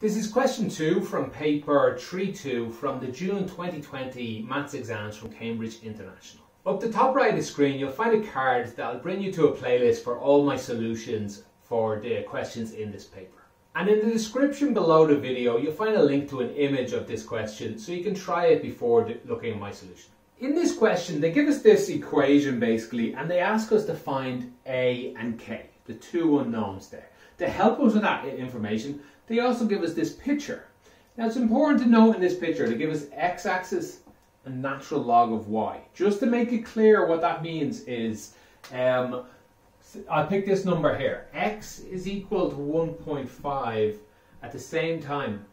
This is question 2 from paper 3.2 from the June 2020 maths exams from Cambridge International. Up the top right of the screen you'll find a card that will bring you to a playlist for all my solutions for the questions in this paper. And in the description below the video you'll find a link to an image of this question so you can try it before looking at my solution. In this question they give us this equation basically and they ask us to find A and K, the two unknowns there. To help us with that information, they also give us this picture. Now it's important to note in this picture, they give us x-axis and natural log of y. Just to make it clear what that means is, I'll pick this number here. X is equal to 1.5 at the same time.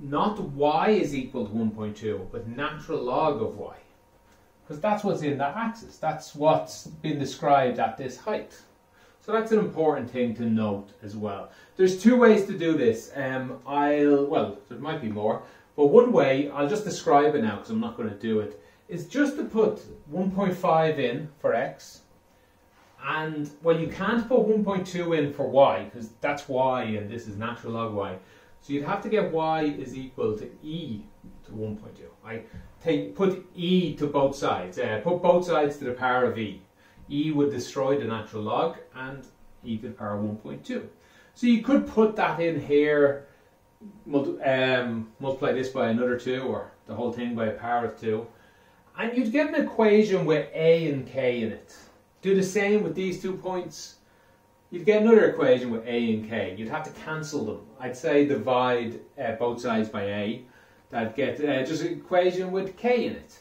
Not y is equal to 1.2, but natural log of y. Because that's what's in that axis. That's what's been described at this height. So that's an important thing to note as well. There's two ways to do this. There might be more, but one way, I'll just describe it now because I'm not going to do it, is just to put 1.5 in for x, and well, you can't put 1.2 in for y because that's y and this is natural log y. So you'd have to get y is equal to e to 1.2. Put e to both sides, put both sides to the power of e. E would destroy the natural log and e to the power 1.2. So you could put that in here, multiply this by another 2 or the whole thing by a power of 2. And you'd get an equation with a and k in it. Do the same with these 2 points. You'd get another equation with a and k. You'd have to cancel them. I'd say divide both sides by a. That'd get just an equation with k in it.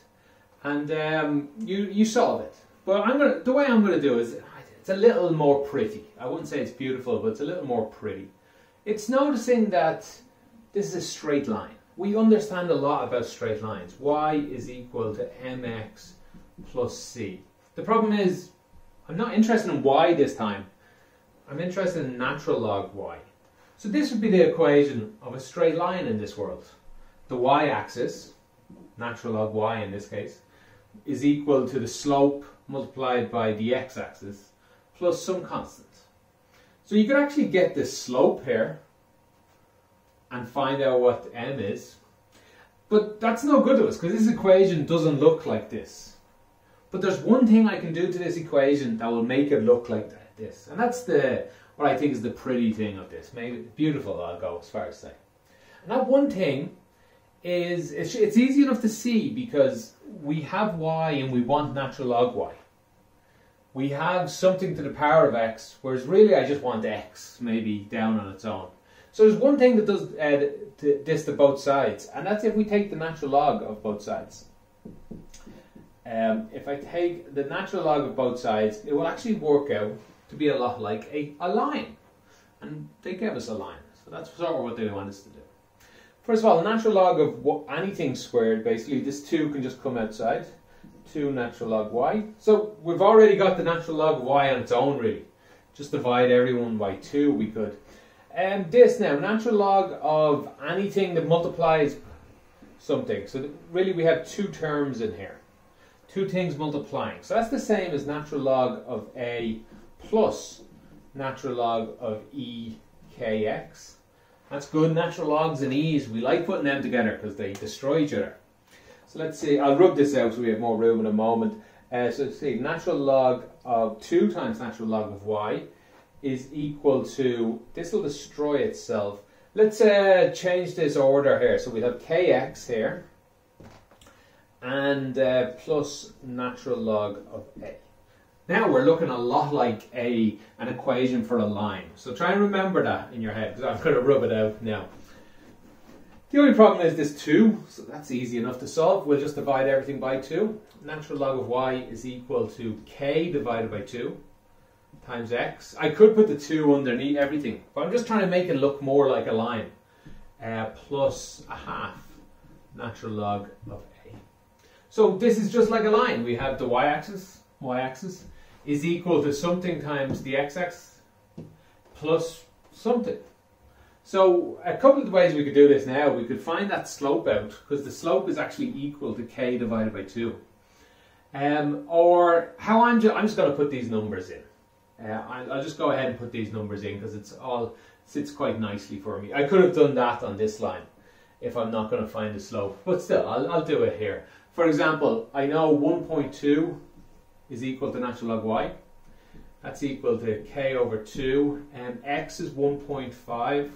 And you solve it. But the way I'm going to do it is, it's a little more pretty. I wouldn't say it's beautiful, but it's a little more pretty. It's noticing that this is a straight line. We understand a lot about straight lines. Y is equal to mx plus c. The problem is, I'm not interested in y this time. I'm interested in natural log y. So this would be the equation of a straight line in this world. The y-axis, natural log y in this case, is equal to the slope multiplied by the x-axis plus some constant. So you could actually get this slope here and find out what m is, but that's no good to us because this equation doesn't look like this. But there's one thing I can do to this equation that will make it look like this, and that's what I think is the pretty thing of this. Maybe beautiful, I'll go as far as saying. And that one thing is, it's easy enough to see because we have y and we want natural log y. We have something to the power of x, whereas really I just want x maybe down on its own. So there's one thing that does this to both sides, and that's if we take the natural log of both sides. If I take the natural log of both sides, it will actually work out to be a lot like a line. And they gave us a line, so that's sort of what they want us to do. First of all, natural log of anything squared, basically, this 2 can just come outside. 2 natural log y. So we've already got the natural log of y on its own, really. Just divide everyone by 2, we could. And this now, natural log of anything that multiplies something. So really we have 2 terms in here. 2 things multiplying. So that's the same as natural log of a plus natural log of e kx. That's good, natural logs and e's, we like putting them together because they destroy each other. So let's see, I'll rub this out so we have more room in a moment. So let's see, natural log of 2 times natural log of y is equal to, this will destroy itself. Let's change this order here. So we have kx here and plus natural log of a. Now we're looking a lot like an equation for a line. So try and remember that in your head, because I'm going to rub it out now. The only problem is this 2, so that's easy enough to solve. We'll just divide everything by 2. Natural log of y is equal to k divided by 2 times x. I could put the 2 underneath everything, but I'm just trying to make it look more like a line. Plus a half natural log of a. So this is just like a line. We have the y-axis is equal to something times the x-axis plus something. So a couple of ways we could do this now, we could find that slope out, because the slope is actually equal to k divided by 2. Or how I'm just going to put these numbers in. I'll just go ahead and put these numbers in because it's all sits quite nicely for me. I could have done that on this line if I'm not going to find a slope, but still I'll do it here. For example, I know 1.2 is equal to natural log y. That's equal to k over 2, and x is 1.5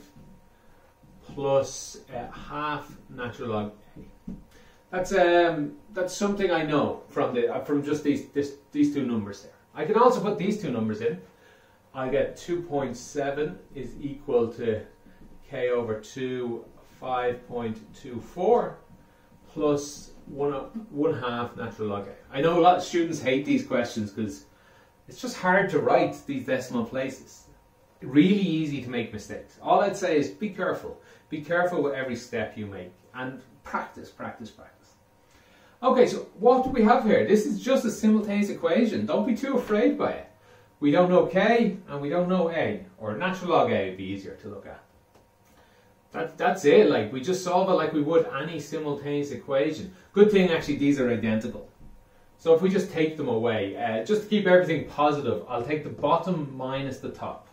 plus half natural log a. That's something I know from the from just these two numbers there. I can also put these two numbers in. I get 2.7 is equal to k over 2, 5.24 plus one half natural log a. I know a lot of students hate these questions because it's just hard to write these decimal places. Really easy to make mistakes. All I'd say is be careful. Be careful with every step you make and practice, practice, practice. Okay, so what do we have here? This is just a simultaneous equation. Don't be too afraid by it. We don't know k and we don't know a, or natural log a would be easier to look at. That's it, like we just solve it like we would any simultaneous equation. Good thing actually these are identical. So if we just take them away, just to keep everything positive, I'll take the bottom minus the top.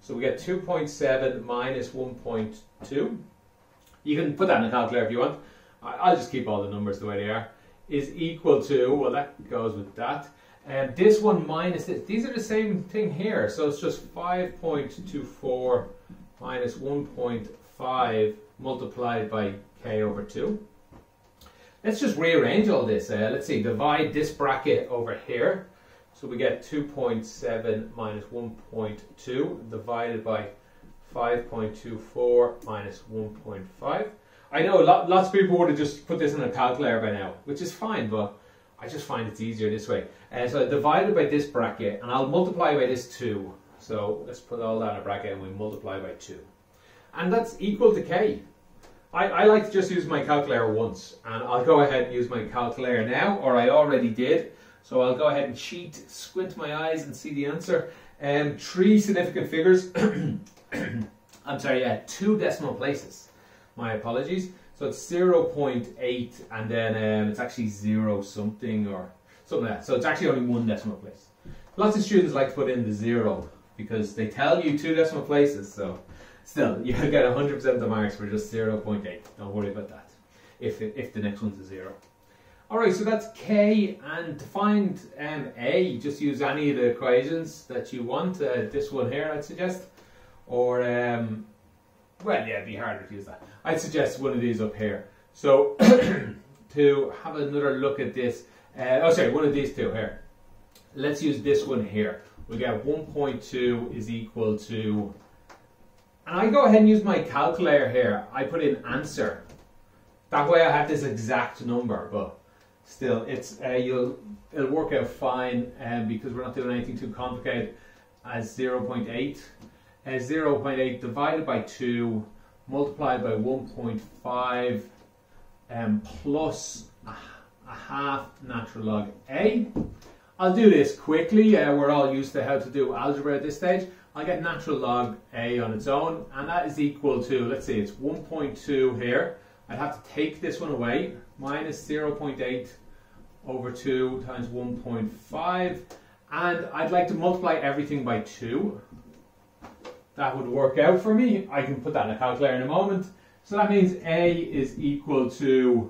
So we get 2.7 minus 1.2. You can put that in a calculator if you want. I'll just keep all the numbers the way they are. Is equal to, well that goes with that. And this one minus this. These are the same thing here. So it's just 5.24 minus 1.5 multiplied by k over 2. Let's just rearrange all this. Let's see, divide this bracket over here. So we get 2.7 minus 1.2 divided by 5.24 minus 1.5. I know lots of people would have just put this in a calculator by now, which is fine, but I just find it's easier this way. So I divided by this bracket, and I'll multiply by this 2. So let's put all that in a bracket, and we multiply by 2. And that's equal to k. I like to just use my calculator once, and I'll go ahead and use my calculator now, or I already did. So I'll go ahead and cheat, squint my eyes and see the answer. Three significant figures, I'm sorry, two decimal places. My apologies. So it's 0.8 and then it's actually 0 something or something like that. So it's actually only one decimal place. Lots of students like to put in the 0 because they tell you two decimal places. So still, you get 100% of the marks for just 0.8. Don't worry about that if the next one's a 0. Alright, so that's k, and to find a, just use any of the equations that you want. This one here I'd suggest, or, well yeah, it'd be harder to use that. I'd suggest one of these up here. So, to have another look at this, oh sorry, one of these two here. Let's use this one here. We get 1.2 is equal to, and I go ahead and use my calculator here. I put in answer. That way I have this exact number, but still, it's it'll work out fine because we're not doing anything too complicated. As 0.8, 0.8 divided by 2, multiplied by 1.5, plus a half natural log a. I'll do this quickly. We're all used to how to do algebra at this stage. I'll get natural log a on its own, and that is equal to, let's see, it's 1.2 here. I'd have to take this one away. Minus 0.8 over 2 times 1.5, and I'd like to multiply everything by 2. That would work out for me. I can put that in a calculator in a moment. So that means a is equal to,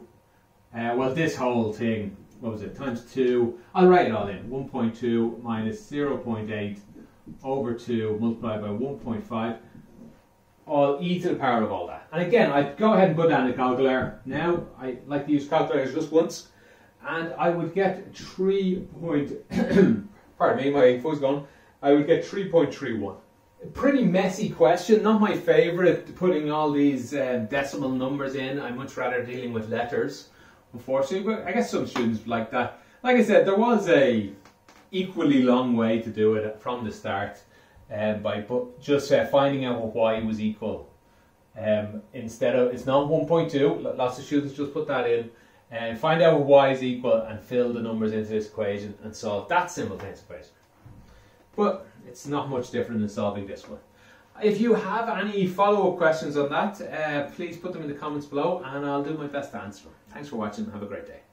well, this whole thing, what was it, times 2. I'll write it all in. 1.2 minus 0.8 over 2 multiplied by 1.5. All e to the power of all that. And again, I'd go ahead and put that in the calculator. Now, I like to use calculators just once. And I would get 3. Pardon me, my phone's gone. I would get 3.31. Pretty messy question. Not my favourite, putting all these decimal numbers in. I'm much rather dealing with letters, unfortunately. But I guess some students like that. Like I said, there was an equally long way to do it from the start. By just finding out what y was equal instead of, it's not 1.2, lots of students just put that in, and find out what y is equal and fill the numbers into this equation and solve that simultaneous equation. But it's not much different than solving this one. If you have any follow-up questions on that, please put them in the comments below and I'll do my best to answer them. Thanks for watching and have a great day.